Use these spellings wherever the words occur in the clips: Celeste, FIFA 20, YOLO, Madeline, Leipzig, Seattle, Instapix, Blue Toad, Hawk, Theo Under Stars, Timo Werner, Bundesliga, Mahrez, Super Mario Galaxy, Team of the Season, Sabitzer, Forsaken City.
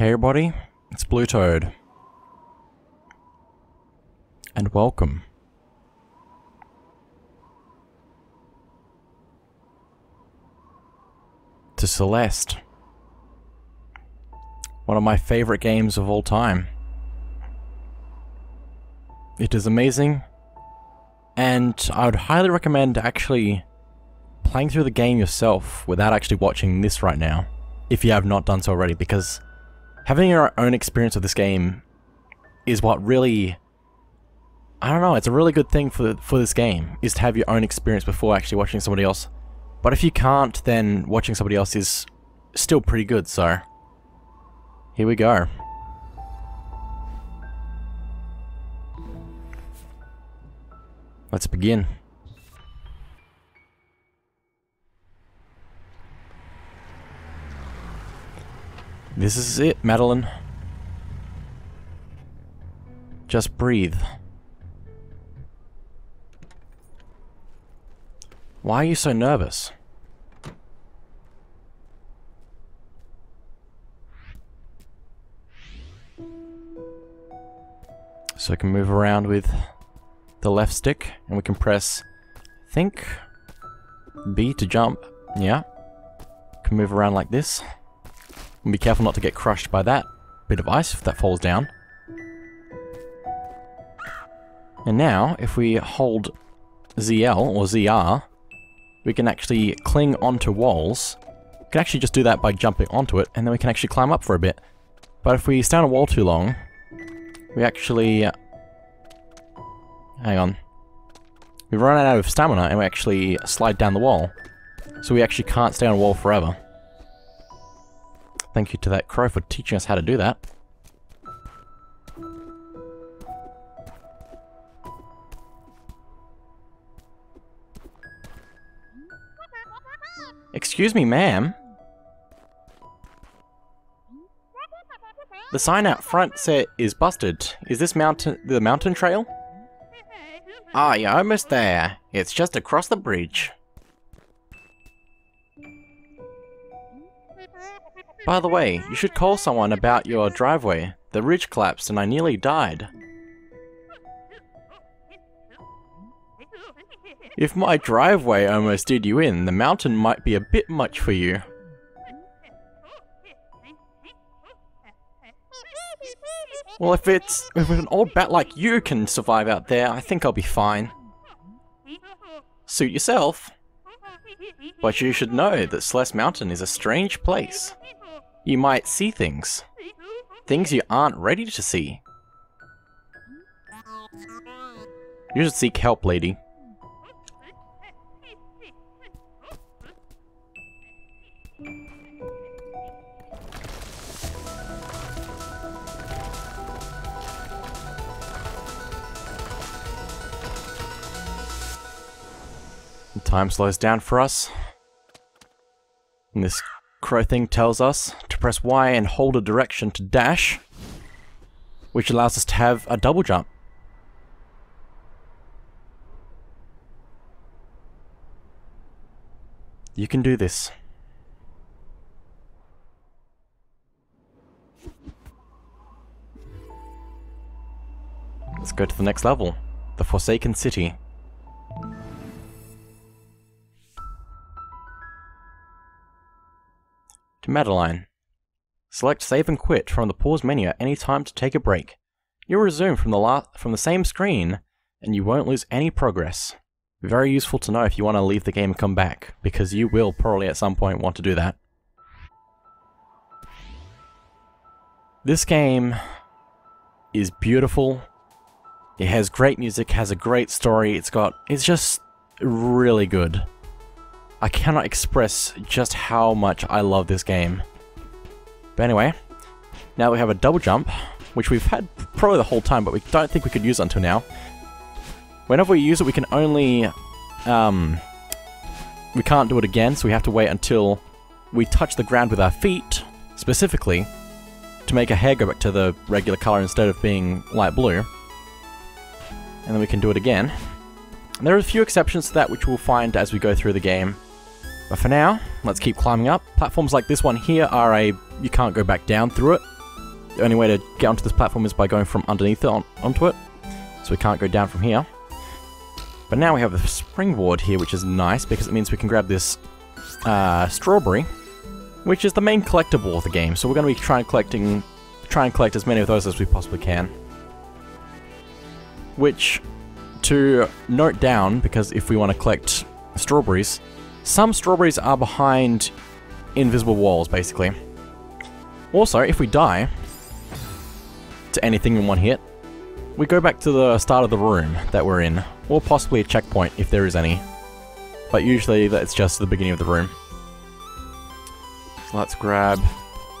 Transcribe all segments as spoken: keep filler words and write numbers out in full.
Hey everybody, it's Blue Toad. And welcome. To Celeste. One of my favorite games of all time. It is amazing. And I would highly recommend actually playing through the game yourself without actually watching this right now, if you have not done so already, because having your own experience of this game is what really, I don't know, it's a really good thing for, for this game, is to have your own experience before actually watching somebody else. But if you can't, then watching somebody else is still pretty good, so here we go. Let's begin. This is it, Madeline. Just breathe. Why are you so nervous? So I can move around with the left stick, and we can press, I think, B to jump. Yeah. Can move around like this. And be careful not to get crushed by that bit of ice if that falls down. And now, if we hold Z L or Z R, we can actually cling onto walls. We can actually just do that by jumping onto it, and then we can actually climb up for a bit. But if we stay on a wall too long, we actually... Hang on. We run out of stamina, and we actually slide down the wall. So we actually can't stay on a wall forever. Thank you to that crow for teaching us how to do that. Excuse me, ma'am. The sign out front set is busted. Is this mountain the mountain trail? Ah, you're almost there. It's just across the bridge. By the way, you should call someone about your driveway. The ridge collapsed and I nearly died. If my driveway almost did you in, the mountain might be a bit much for you. Well, if it's if an old bat like you can survive out there, I think I'll be fine. Suit yourself. But you should know that Celeste Mountain is a strange place. You might see things. Things you aren't ready to see. You should seek help, lady. The time slows down for us. And this crow thing tells us to press Y and hold a direction to dash, which allows us to have a double jump. You can do this. Let's go to the next level, the Forsaken City. To Madeline. Select Save and Quit from the Pause menu at any time to take a break. You'll resume from the la from the same screen, and you won't lose any progress. Very useful to know if you want to leave the game and come back, because you will probably at some point want to do that. This game is beautiful. It has great music, has a great story, it's got... it's just really good. I cannot express just how much I love this game. But anyway, now we have a double jump, which we've had probably the whole time, but we don't think we could use it until now. Whenever we use it, we can only... Um, we can't do it again, so we have to wait until we touch the ground with our feet, specifically, to make our hair go back to the regular color instead of being light blue. And then we can do it again. And there are a few exceptions to that, which we'll find as we go through the game. But for now, let's keep climbing up. Platforms like this one here are a... you can't go back down through it. the only way to get onto this platform is by going from underneath it on, onto it, so we can't go down from here. But now we have the springboard here, which is nice because it means we can grab this uh, strawberry, which is the main collectible of the game. So we're going to be trying collecting, try and collect as many of those as we possibly can. Which, to note down, because if we want to collect strawberries, some strawberries are behind invisible walls, basically. Also, if we die to anything in one hit, we go back to the start of the room that we're in, or possibly a checkpoint if there is any. But usually that's just the beginning of the room. So let's grab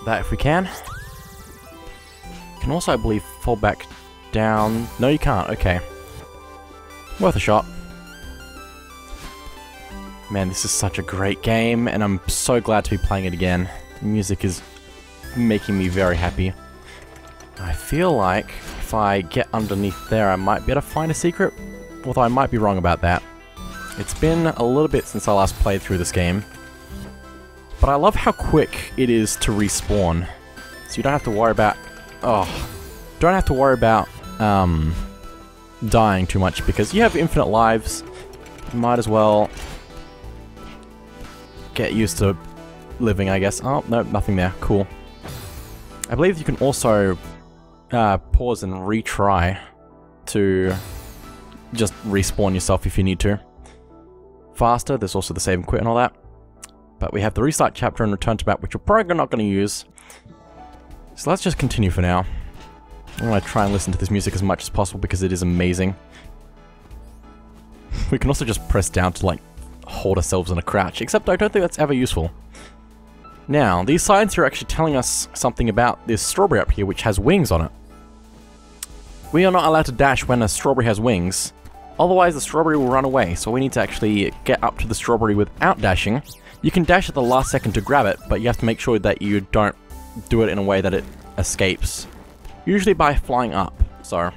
that if we can. You can also, I believe, fall back down. No, you can't. Okay. Worth a shot. Man, this is such a great game, and I'm so glad to be playing it again. The music is making me very happy. I feel like if I get underneath there, I might be able to find a secret, although I might be wrong about that. It's been a little bit since I last played through this game, but I love how quick it is to respawn. So you don't have to worry about... oh, don't have to worry about um, dying too much, because you have infinite lives. You might as well get used to living, I guess. Oh, no, nothing there. Cool. I believe you can also uh, pause and retry to just respawn yourself if you need to. Faster, there's also the save and quit and all that. But we have the restart chapter and return to map, which we're probably not going to use. So let's just continue for now. I'm going to try and listen to this music as much as possible because it is amazing. We can also just press down to, like, hold ourselves in a crouch, except I don't think that's ever useful. Now, these signs are actually telling us something about this strawberry up here, which has wings on it. We are not allowed to dash when a strawberry has wings, otherwise the strawberry will run away, so we need to actually get up to the strawberry without dashing. You can dash at the last second to grab it, but you have to make sure that you don't do it in a way that it escapes, usually by flying up, so. And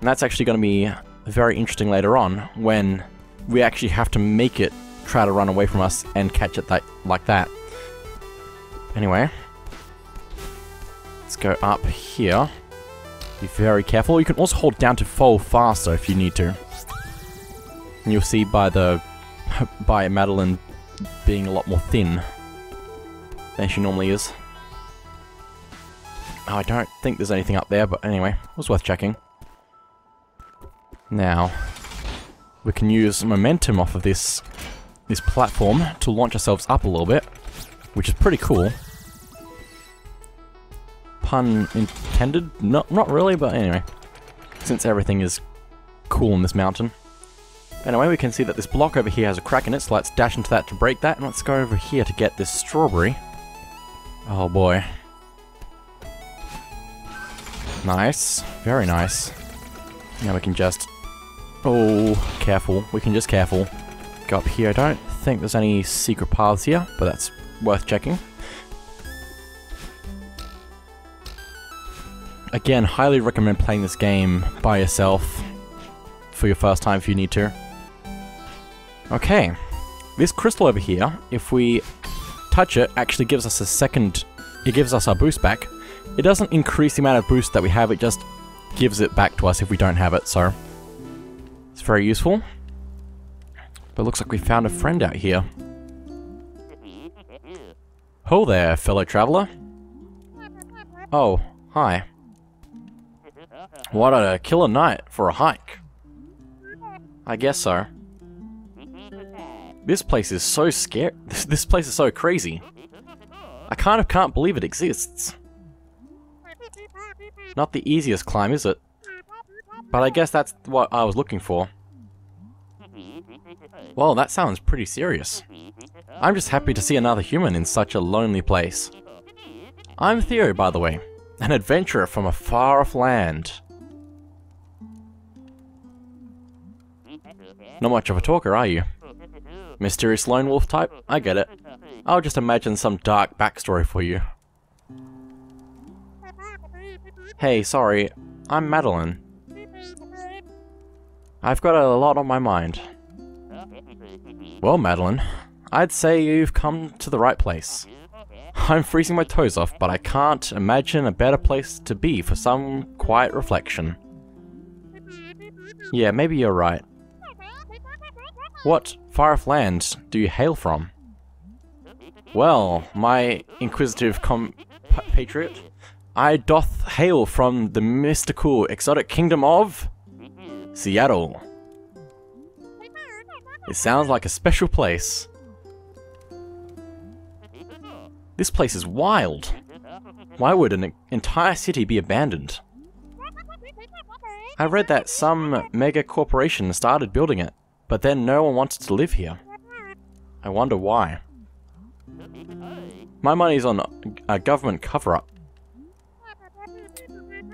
that's actually going to be very interesting later on, when we actually have to make it try to run away from us and catch it that, like that. Anyway, let's go up here. Be very careful. You can also hold down to fall faster if you need to. And you'll see by the by Madeline being a lot more thin than she normally is. Oh, I don't think there's anything up there, but anyway, it was worth checking. Now, we can use momentum off of this this platform to launch ourselves up a little bit, which is pretty cool. Pun intended? No, not really, but anyway. Since everything is cool in this mountain. Anyway, we can see that this block over here has a crack in it, so let's dash into that to break that, and let's go over here to get this strawberry. Oh boy. Nice. Very nice. Now we can just... oh, careful. We can just careful. Go up here. I don't think there's any secret paths here, but that's worth checking. Again, highly recommend playing this game by yourself for your first time if you need to. Okay. This crystal over here, if we touch it, actually gives us a second... it gives us our boost back. It doesn't increase the amount of boost that we have, it just gives it back to us if we don't have it, so... it's very useful. But it looks like we found a friend out here. Hello there, fellow traveler. Oh, hi. What a killer night for a hike. I guess so. This place is so scary. This place is so crazy. I kind of can't believe it exists. Not the easiest climb, is it? But I guess that's what I was looking for. Well, that sounds pretty serious. I'm just happy to see another human in such a lonely place. I'm Theo, by the way, an adventurer from a far-off land. Not much of a talker, are you? Mysterious lone wolf type? I get it. I'll just imagine some dark backstory for you. Hey, sorry, I'm Madeline. I've got a lot on my mind. Well, Madeline, I'd say you've come to the right place. I'm freezing my toes off, but I can't imagine a better place to be for some quiet reflection. Yeah, maybe you're right. What far off lands do you hail from? Well, my inquisitive compatriot, I doth hail from the mystical, exotic kingdom of Seattle. It sounds like a special place. This place is wild. Why would an entire city be abandoned? I read that some mega corporation started building it, but then no one wanted to live here. I wonder why. My money's on a government cover-up.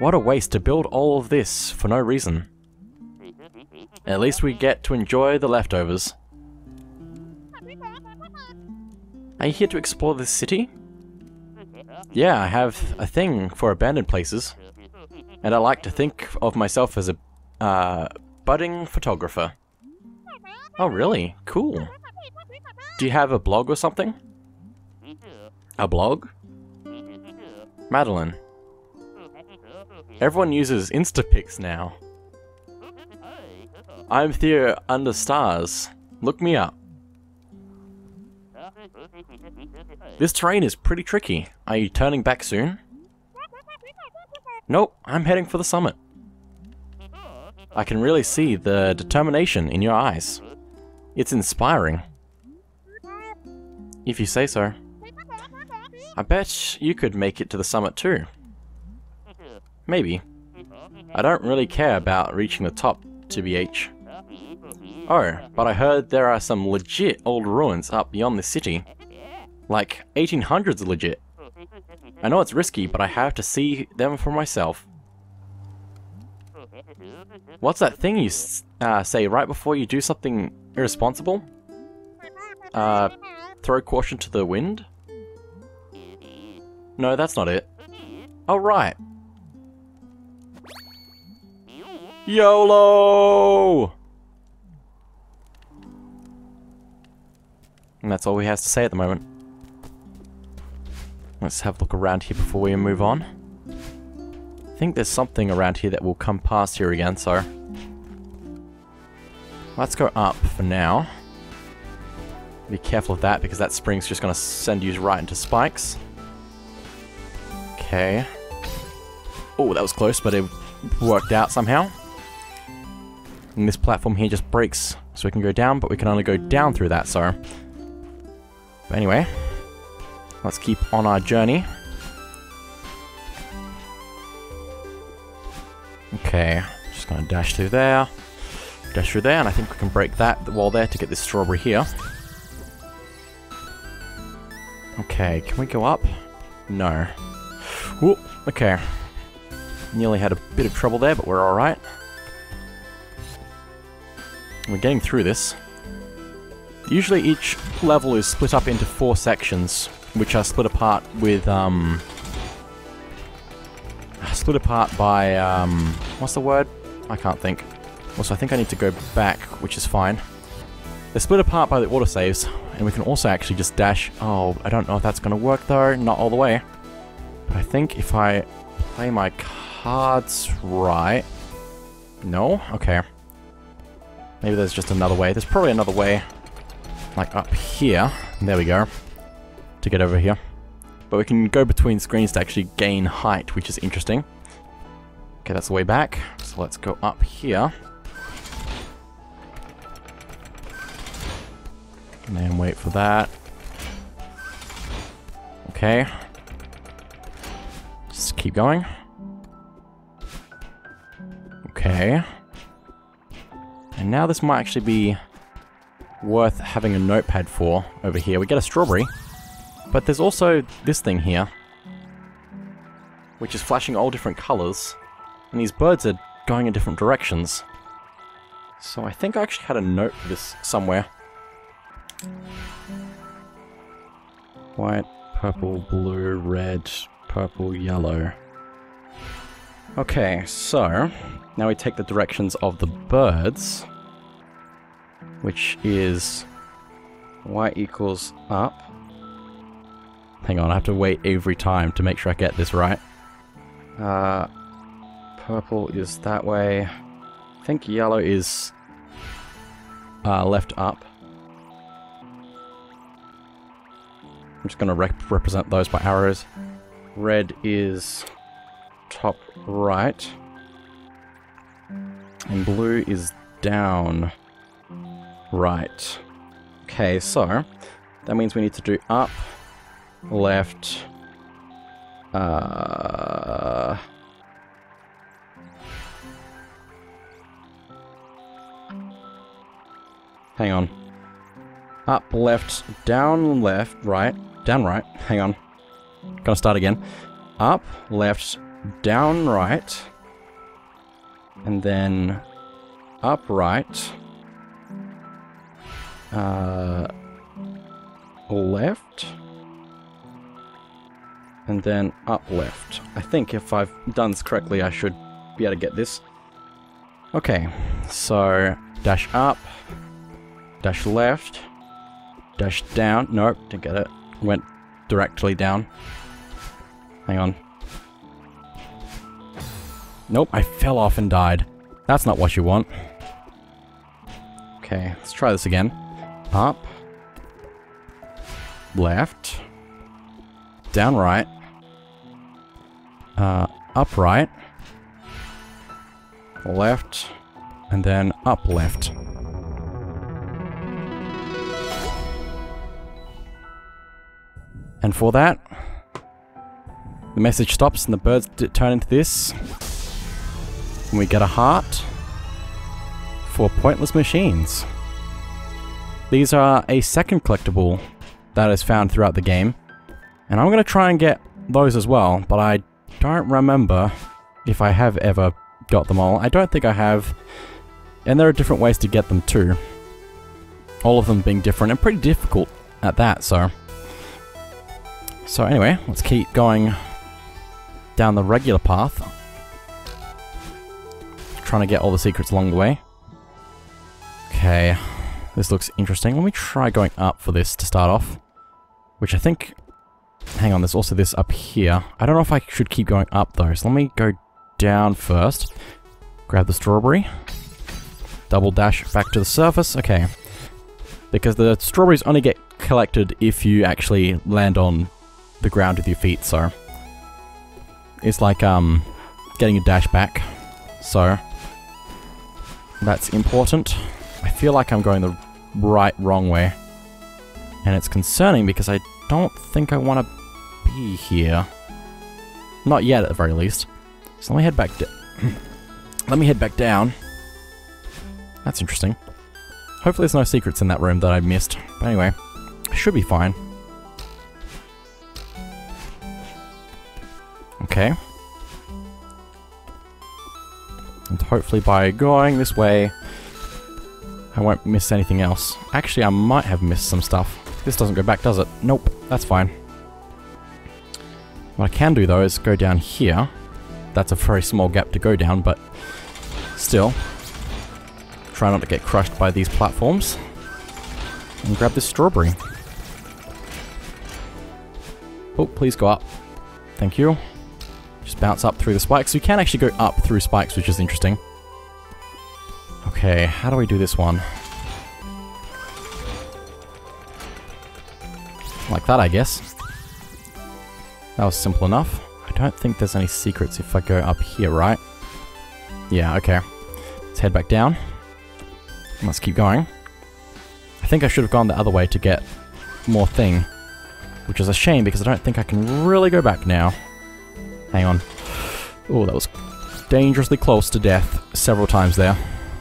What a waste to build all of this for no reason. At least we get to enjoy the leftovers. Are you here to explore this city? Yeah, I have a thing for abandoned places. And I like to think of myself as a uh, budding photographer. Oh really? Cool. Do you have a blog or something? A blog? Madeline. Everyone uses Instapix now. I'm Theo Under Stars. Look me up. This terrain is pretty tricky. Are you turning back soon? Nope, I'm heading for the summit. I can really see the determination in your eyes. It's inspiring. If you say so. I bet you could make it to the summit too. Maybe. I don't really care about reaching the top, T B H. Oh, but I heard there are some legit old ruins up beyond the city. Like eighteen hundreds legit. I know it's risky, but I have to see them for myself. What's that thing you uh, say right before you do something irresponsible? Uh, throw caution to the wind? No, that's not it. Oh, right. YOLO! And that's all he has to say at the moment. Let's have a look around here before we move on. I think there's something around here that will come past here again, so... let's go up for now. Be careful of that, because that spring's just going to send you right into spikes. Okay. Oh, that was close, but it worked out somehow. And this platform here just breaks, so we can go down, but we can only go down through that, so... but anyway... let's keep on our journey. Okay, just gonna dash through there. Dash through there, and I think we can break that wall there to get this strawberry here. Okay, can we go up? No. Whoop, okay. Nearly had a bit of trouble there, but we're alright. We're getting through this. Usually each level is split up into four sections, which are split apart with, um... split apart by, um... what's the word? I can't think. Also, I think I need to go back, which is fine. They're split apart by the autosaves, and we can also actually just dash... oh, I don't know if that's going to work, though. Not all the way. But I think if I play my cards right... no? Okay. Maybe there's just another way. There's probably another way, like up here. There we go. To get over here. But we can go between screens to actually gain height, which is interesting. Okay, that's the way back. So let's go up here. And then wait for that. Okay. Just keep going. Okay. And now this might actually be worth having a notepad for over here. We get a strawberry. But there's also this thing here, which is flashing all different colours, and these birds are going in different directions. So I think I actually had a note for this somewhere. White, purple, blue, red, purple, yellow. Okay, so now we take the directions of the birds, which is white equals up. Hang on, I have to wait every time to make sure I get this right. Uh, purple is that way. I think yellow is uh, left up. I'm just going to rep represent those by arrows. Red is top right. And blue is down right. Okay, so that means we need to do up, left, uh... hang on. Up, left, down, left, right, down, right. Hang on. Gotta start again. Up, left, down, right. And then up, right. Uh, left. And then up, left. I think if I've done this correctly, I should be able to get this. Okay. So, dash up. Dash left, dash down, nope, didn't get it, went directly down. Hang on. Nope, I fell off and died. That's not what you want. Okay, let's try this again. Up, left, down right, uh, up right, left, and then up left. And for that, the message stops and the birds turn into this. And we get a heart for pointless machines. These are a second collectible that is found throughout the game. And I'm going to try and get those as well, but I don't remember if I have ever got them all. I don't think I have. And there are different ways to get them too. All of them being different and pretty difficult at that, so... So anyway, let's keep going down the regular path. Trying to get all the secrets along the way. Okay, this looks interesting. Let me try going up for this to start off. Which I think... Hang on, there's also this up here. I don't know if I should keep going up though, so let me go down first. Grab the strawberry. Double dash back to the surface. Okay. Because the strawberries only get collected if you actually land on the ground with your feet, so it's like um getting a dash back, so that's important. I feel like I'm going the right wrong way, and it's concerning because I don't think I want to be here, not yet at the very least. So let me head back let me head back down. That's interesting. Hopefully there's no secrets in that room that I missed, but anyway, should be fine. Okay. And hopefully by going this way, I won't miss anything else. Actually, I might have missed some stuff. This doesn't go back, does it? Nope, that's fine. What I can do though is go down here. That's a very small gap to go down, but still. Try not to get crushed by these platforms. And grab this strawberry. Oh, please go up. Thank you. Just bounce up through the spikes. You can actually go up through spikes, which is interesting. Okay, how do we do this one? Like that, I guess. That was simple enough. I don't think there's any secrets if I go up here, right? Yeah, okay. Let's head back down. Let's keep going. I think I should have gone the other way to get more thing. Which is a shame because I don't think I can really go back now. Hang on. Oh, that was dangerously close to death several times there.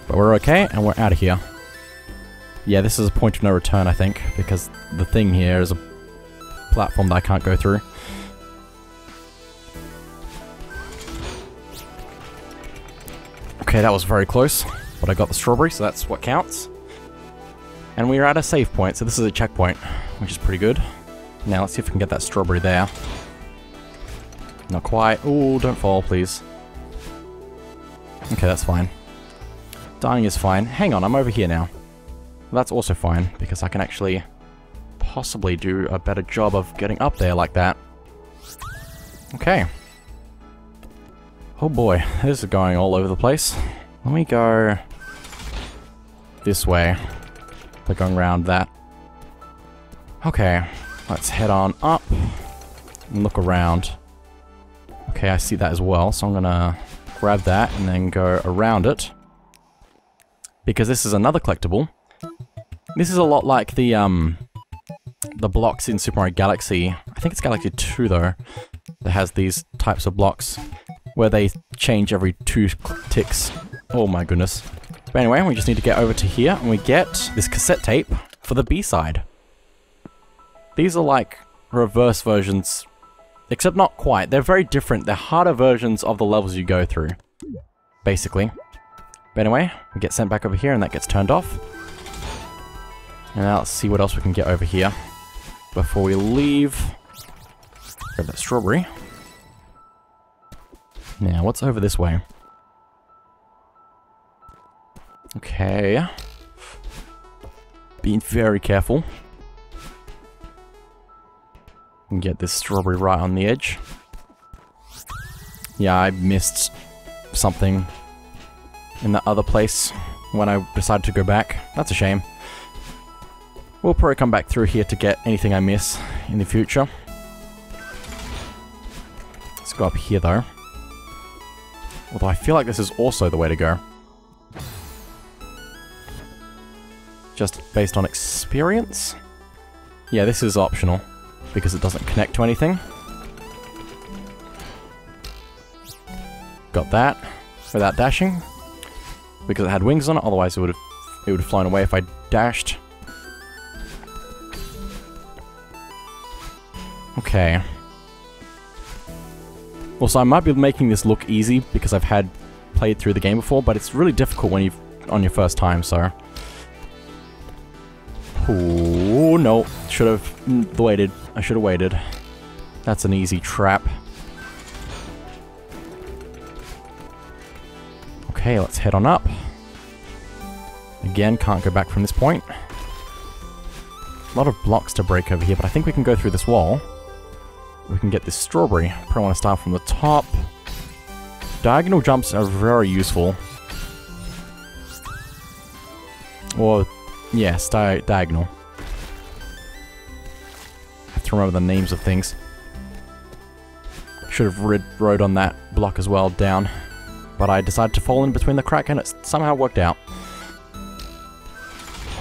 But we're okay and we're out of here. Yeah, this is a point of no return, I think, because the thing here is a platform that I can't go through. Okay, that was very close, but I got the strawberry, so that's what counts. And we're at a save point, so this is a checkpoint, which is pretty good. Now, let's see if we can get that strawberry there. Not quite. Oh, don't fall, please. Okay, that's fine. Dying is fine. Hang on, I'm over here now. That's also fine, because I can actually possibly do a better job of getting up there like that. Okay. Oh boy, this is going all over the place. Let me go this way. They're going around that. Okay, let's head on up and look around. Okay, I see that as well, so I'm gonna grab that and then go around it. Because this is another collectible. This is a lot like the um, the blocks in Super Mario Galaxy. I think it's Galaxy two though, that has these types of blocks where they change every two ticks. Oh my goodness. But anyway, we just need to get over to here and we get this cassette tape for the B-side. These are like reverse versions, except not quite. They're very different. They're harder versions of the levels you go through, basically. But anyway, we get sent back over here and that gets turned off. And now let's see what else we can get over here before we leave. Grab that strawberry. Now, what's over this way? Okay. Being very careful. And get this strawberry right on the edge. Yeah, I missed something in that other place when I decided to go back. That's a shame. We'll probably come back through here to get anything I miss in the future. Let's go up here though. Although I feel like this is also the way to go. Just based on experience? Yeah, this is optional because it doesn't connect to anything. Got that without dashing. Because it had wings on it, otherwise it would have it would have flown away if I dashed. Okay. Also, I might be making this look easy because I've had played through the game before, but it's really difficult when you've on your first time. So, oh no, should have waited. I should have waited. That's an easy trap. Okay, let's head on up. Again, can't go back from this point. A lot of blocks to break over here, but I think we can go through this wall. We can get this strawberry. Probably want to start from the top. Diagonal jumps are very useful. Or, yes, di diagonal. I have to remember the names of things. Should have rid rode on that block as well, down. But I decided to fall in between the crack and it somehow worked out.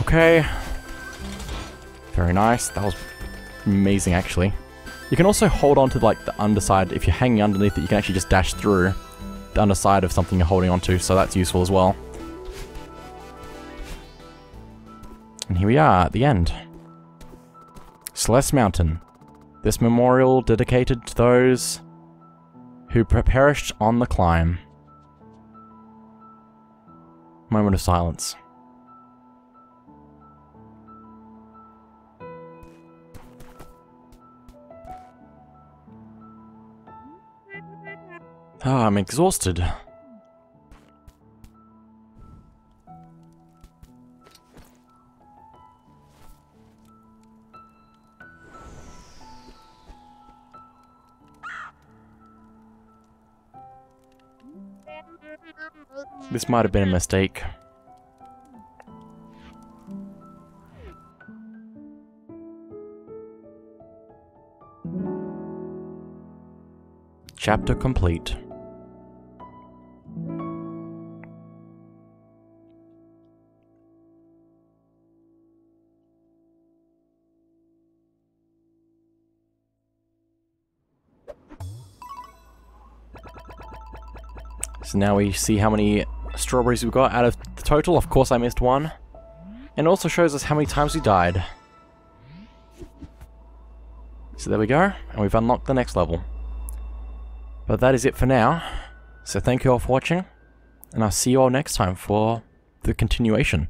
Okay. Very nice. That was amazing, actually. You can also hold on to like the underside. If you're hanging underneath it, you can actually just dash through the underside of something you're holding onto, so that's useful as well. And here we are at the end. Celeste Mountain. This memorial dedicated to those who perished on the climb. Moment of silence. Oh, I'm exhausted. This might have been a mistake. Chapter complete. So now we see how many strawberries we've got out of the total. Of course I missed one. And also shows us how many times we died. So there we go, and we've unlocked the next level. But that is it for now. So thank you all for watching, and I'll see you all next time for the continuation.